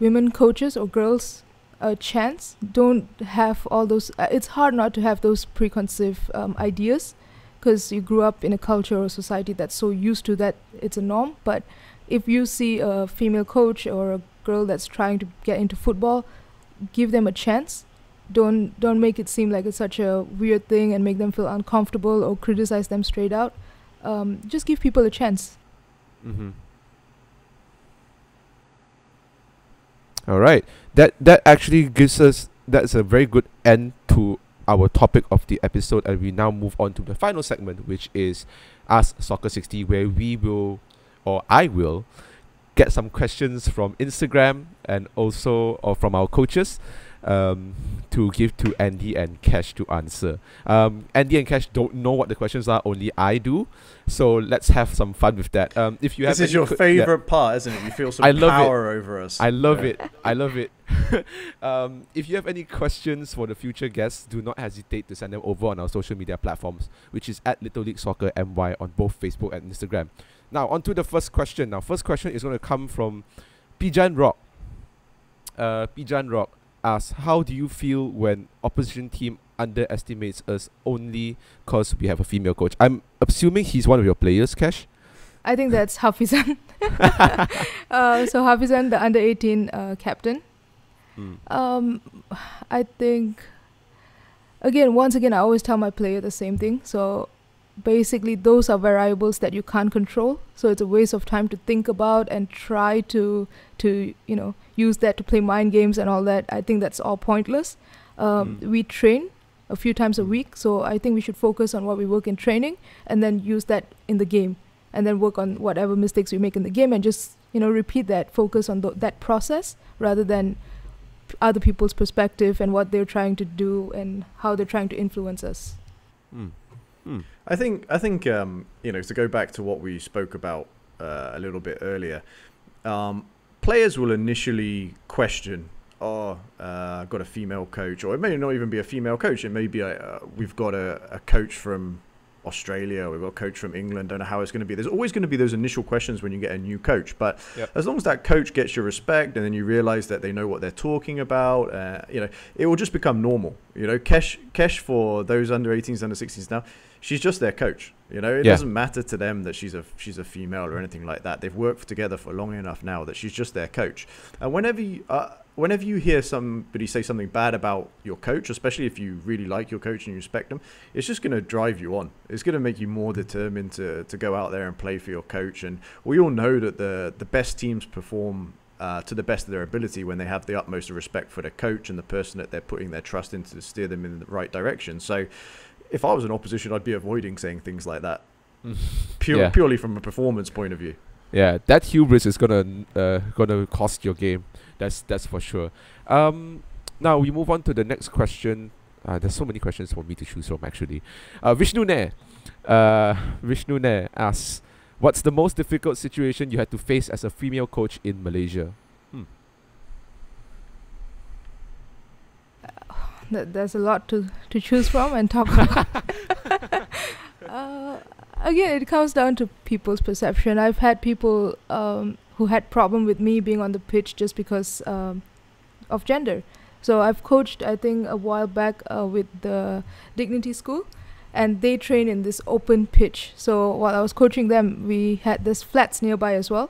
women coaches or girls a chance. Don't have all those, uh, it's hard not to have those preconceived um, ideas, because you grew up in a culture or society that's so used to that, it's a norm. But if you see a female coach or a girl that's trying to get into football, give them a chance, don't don't make it seem like it's such a weird thing and make them feel uncomfortable or criticize them straight out. Um, just give people a chance. Mm-hmm. All right, that that actually gives us, that's a very good end to our topic of the episode, and we now move on to the final segment, which is Ask Soccer sixty, where we will, or I will, get some questions from Instagram and also or from our coaches um, to give to Andy and Kesh to answer. Um, Andy and Kesh don't know what the questions are, only I do. So let's have some fun with that. Um, if you this have is your favorite yeah. part, isn't it? You feel some I love power it. over us. I love yeah. it. I love it. um, if you have any questions for the future guests, do not hesitate to send them over on our social media platforms, which is at Little League Soccer M Y on both Facebook and Instagram. Now, on to the first question. Now, first question is going to come from Pijan Rock. Uh, Pijan Rock asks, how do you feel when opposition team underestimates us only because we have a female coach? I'm assuming he's one of your players, Kesh? I think that's Hafizan. uh, so Hafizan, the under eighteen uh, captain. Mm. Um, I think, again, once again, I always tell my player the same thing. So basically, those are variables that you can't control. So it's a waste of time to think about and try to, to you know, use that to play mind games and all that. I think that's all pointless. Um, mm. We train a few times a week. So I think we should focus on what we work in training and then use that in the game and then work on whatever mistakes we make in the game and just, you know, repeat that, focus on th that process rather than other people's perspective and what they're trying to do and how they're trying to influence us. Mm. Mm. I think I think um, you know, to go back to what we spoke about uh, a little bit earlier, um, players will initially question, oh, uh, I've got a female coach, or it may not even be a female coach. It may be a, uh, we've got a, a coach from Australia, we've got a coach from England, don't know how it's going to be. There's always going to be those initial questions when you get a new coach, but yep. as long as that coach gets your respect and then you realize that they know what they're talking about, uh, you know, it will just become normal. You know, Kesh, Kesh for those under eighteens, under sixteens now, she's just their coach. You know, it yeah. doesn't matter to them that she's a she's a female or anything like that. They've worked together for long enough now that she's just their coach. And whenever you, uh, whenever you hear somebody say something bad about your coach, especially if you really like your coach and you respect them, it's just going to drive you on. It's going to make you more determined to to go out there and play for your coach. And we all know that the the best teams perform Uh, to the best of their ability when they have the utmost respect for the coach and the person that they're putting their trust into to steer them in the right direction. So if I was an opposition, I'd be avoiding saying things like that, mm. Pure, yeah. purely from a performance point of view. Yeah, that hubris is gonna uh, gonna cost your game. That's that's for sure. Um, now we move on to the next question. Uh, there's so many questions for me to choose from, actually. Uh, Vishnu Nair, uh, Vishnu Nair asks, what's the most difficult situation you had to face as a female coach in Malaysia? Hmm. Uh, th there's a lot to, to choose from and talk about. uh, again, it comes down to people's perception. I've had people um, who had problem with me being on the pitch just because um, of gender. So I've coached, I think, a while back uh, with the Dignity School. And they train in this open pitch. So while I was coaching them, we had this flats nearby as well.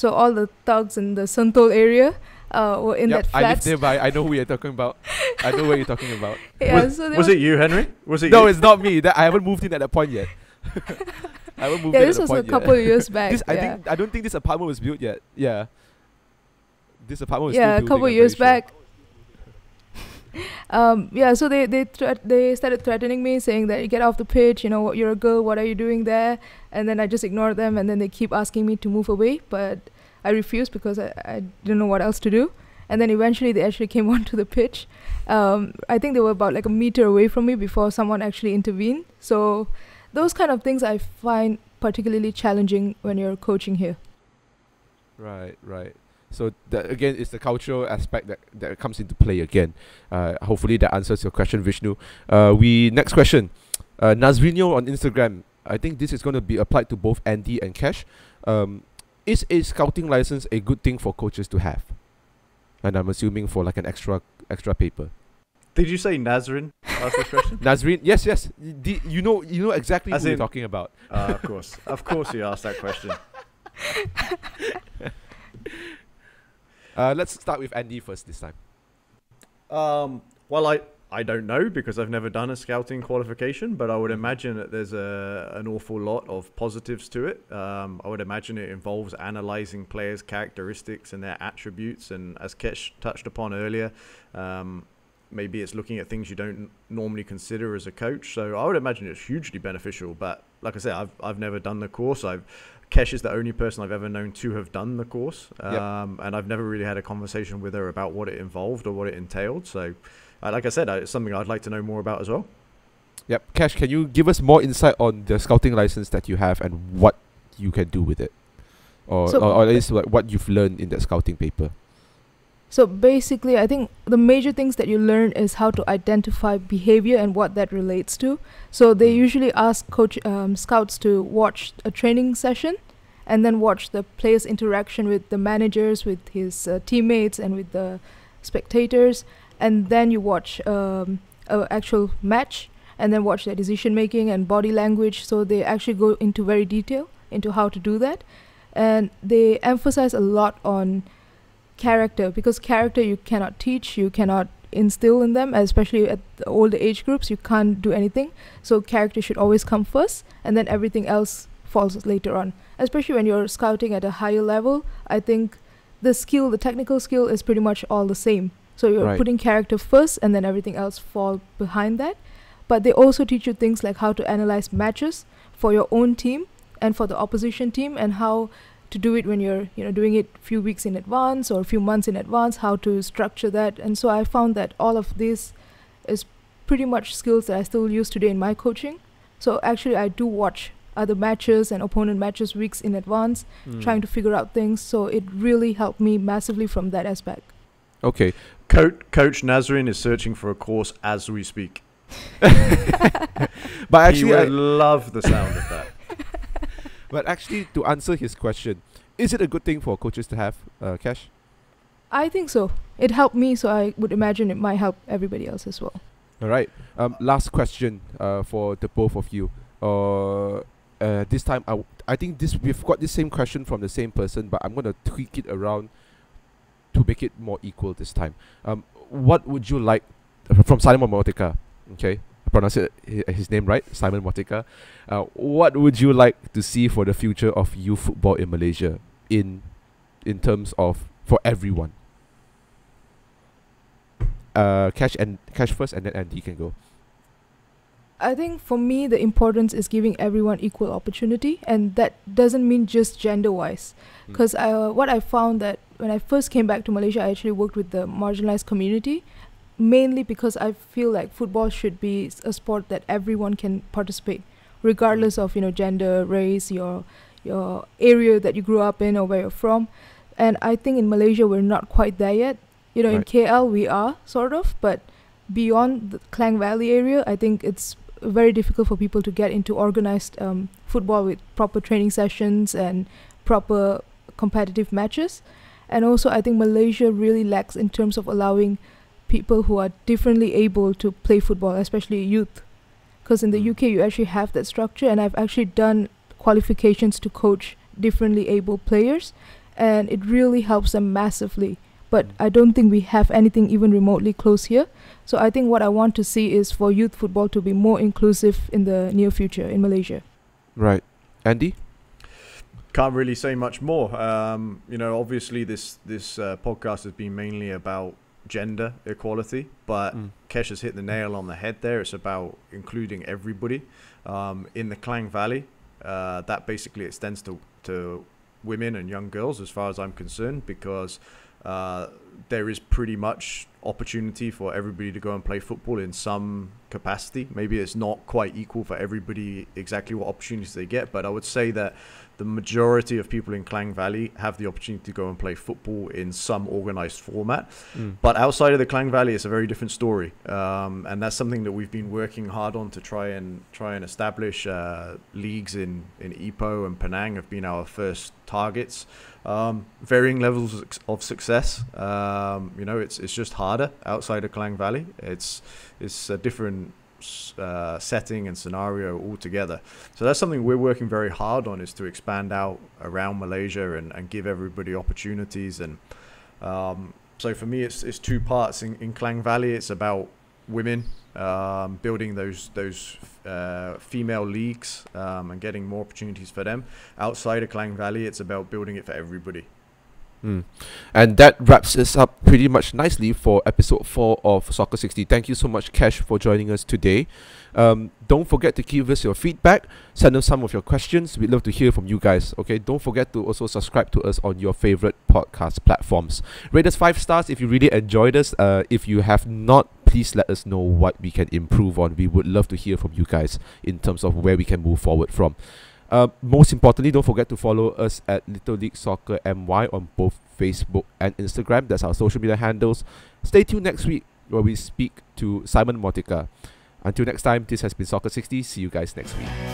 So all the thugs in the Sentul area uh, were in yep, that flats. I live nearby. I know who you're talking about. I know what you're talking about. Yeah, was so was it you, Henry? Was it no, you? It's not me. That I haven't moved in at that point yet. I haven't moved yeah, in at that point yet. This was a couple of years back. This, yeah. I, think, I don't think this apartment was built yet. Yeah. This apartment was yeah, still built. Yeah, a couple of years back. Sure. Um, yeah, so they they they started threatening me, saying that you get off the pitch, you know, you're a girl, what are you doing there? And then I just ignored them, and then they keep asking me to move away, but I refused because I, I didn't know what else to do. And then eventually they actually came onto the pitch. Um, I think they were about like a meter away from me before someone actually intervened. So those kind of things I find particularly challenging when you're coaching here. Right, right. So that, again, it's the cultural aspect that, that comes into play again. Uh, hopefully that answers your question, Vishnu. Uh, we next question. Uh, Nazrinho on Instagram. I think this is going to be applied to both Andy and Kesh. Um, is a scouting license a good thing for coaches to have? And I'm assuming for like an extra extra paper. Did you say Nazrin? Ask the question. Nazrin, yes, yes. D you know, you know exactly As who in, we're talking about. Uh, of course, of course, you asked that question. Uh, let's start with Andy first this time. Um, well, I I don't know because I've never done a scouting qualification, but I would imagine that there's a, an awful lot of positives to it. Um, I would imagine it involves analysing players' characteristics and their attributes, and as Kesh touched upon earlier, um, maybe it's looking at things you don't normally consider as a coach. So I would imagine it's hugely beneficial, but like I said, I've, I've never done the course. I've Kesh is the only person I've ever known to have done the course, um, yep. and I've never really had a conversation with her about what it involved or what it entailed. So, uh, like I said, uh, it's something I'd like to know more about as well. Yep. Kesh, can you give us more insight on the scouting license that you have and what you can do with it? Or, so or, or at least like, what you've learned in that scouting paper? So basically, I think the major things that you learn is how to identify behavior and what that relates to. So they usually ask coach um, scouts to watch a training session and then watch the player's interaction with the managers, with his uh, teammates and with the spectators. And then you watch um, an actual match and then watch their decision making and body language. So they actually go into very detail into how to do that. And they emphasize a lot on character, because character you cannot teach, you cannot instill in them, especially at the older age groups. You can't do anything, so character should always come first, and then everything else falls later on, especially when you're scouting at a higher level. I think the skill, the technical skill, is pretty much all the same, so you're right. putting character first and then everything else fall behind that. But they also teach you things like how to analyze matches for your own team and for the opposition team, and how to do it when you're you know doing it few weeks in advance or a few months in advance, how to structure that. And so I found that all of this is pretty much skills that I still use today in my coaching. So actually I do watch other matches and opponent matches weeks in advance, mm. trying to figure out things. So it really helped me massively from that aspect. Okay. Co- Coach Nazrin is searching for a course as we speak. But actually I love the sound of that. But actually, to answer his question, is it a good thing for coaches to have, uh, Kesh? I think so. It helped me, so I would imagine it might help everybody else as well. All right. Um, last question uh, for the both of you. Uh, uh, this time, I, w I think this we've got the same question from the same person, but I'm going to tweak it around to make it more equal this time. Um, what would you like from Simon Mortika? Okay. Pronounce it, his name right, Simon Mortika. Uh, what would you like to see for the future of youth football in Malaysia, in in terms of for everyone? Uh, Kesh and Kesh first, and then Andy can go. I think for me the importance is giving everyone equal opportunity, and that doesn't mean just gender-wise. Because mm. uh, what I found that when I first came back to Malaysia, I actually worked with the marginalized community. Mainly because I feel like football should be a sport that everyone can participate, regardless of you know gender, race, your your area that you grew up in or where you're from. And I think in Malaysia we're not quite there yet. You know, right. in K L we are sort of, but beyond the Klang Valley area, I think it's very difficult for people to get into organized um, football with proper training sessions and proper competitive matches. And also, I think Malaysia really lacks in terms of allowing people who are differently able to play football, especially youth, because in the U K you actually have that structure, and I've actually done qualifications to coach differently able players, and it really helps them massively. But I don't think we have anything even remotely close here. So I think what I want to see is for youth football to be more inclusive in the near future in Malaysia. Right. Andy? Can't really say much more. Um, you know, obviously this, this uh, podcast has been mainly about gender equality, but mm. Kesh has hit the nail on the head there. It's about including everybody. Um, in the Klang Valley, uh, that basically extends to, to women and young girls as far as I'm concerned, because uh, there is pretty much opportunity for everybody to go and play football in some capacity. Maybe it's not quite equal for everybody exactly what opportunities they get, but I would say that the majority of people in Klang Valley have the opportunity to go and play football in some organized format. Mm. But outside of the Klang Valley, it's a very different story. Um, and that's something that we've been working hard on to try and try and establish. Uh, leagues in, in Ipoh and Penang have been our first targets. Um, varying levels of success. Um, you know, it's, it's just harder outside of Klang Valley. It's, it's a different Uh, setting and scenario altogether. So that's something we're working very hard on, is to expand out around Malaysia and, and give everybody opportunities. And um, so for me, it's, it's two parts. In, in Klang Valley, it's about women, um, building those those uh, female leagues um, and getting more opportunities for them. Outside of Klang Valley, it's about building it for everybody. Mm. And that wraps us up pretty much nicely for episode four of Soccer sixty. Thank you so much, Kesh, for joining us today. Um, don't forget to give us your feedback. Send us some of your questions. We'd love to hear from you guys. Okay, don't forget to also subscribe to us on your favorite podcast platforms. Rate us five stars if you really enjoyed us. Uh, if you have not, please let us know what we can improve on. We would love to hear from you guys in terms of where we can move forward from. Uh, most importantly, don't forget to follow us at Little League Soccer M Y on both Facebook and Instagram. That's our social media handles. Stay tuned next week where we speak to Simon Mortika. Until next time, this has been Soccer sixty. See you guys next week.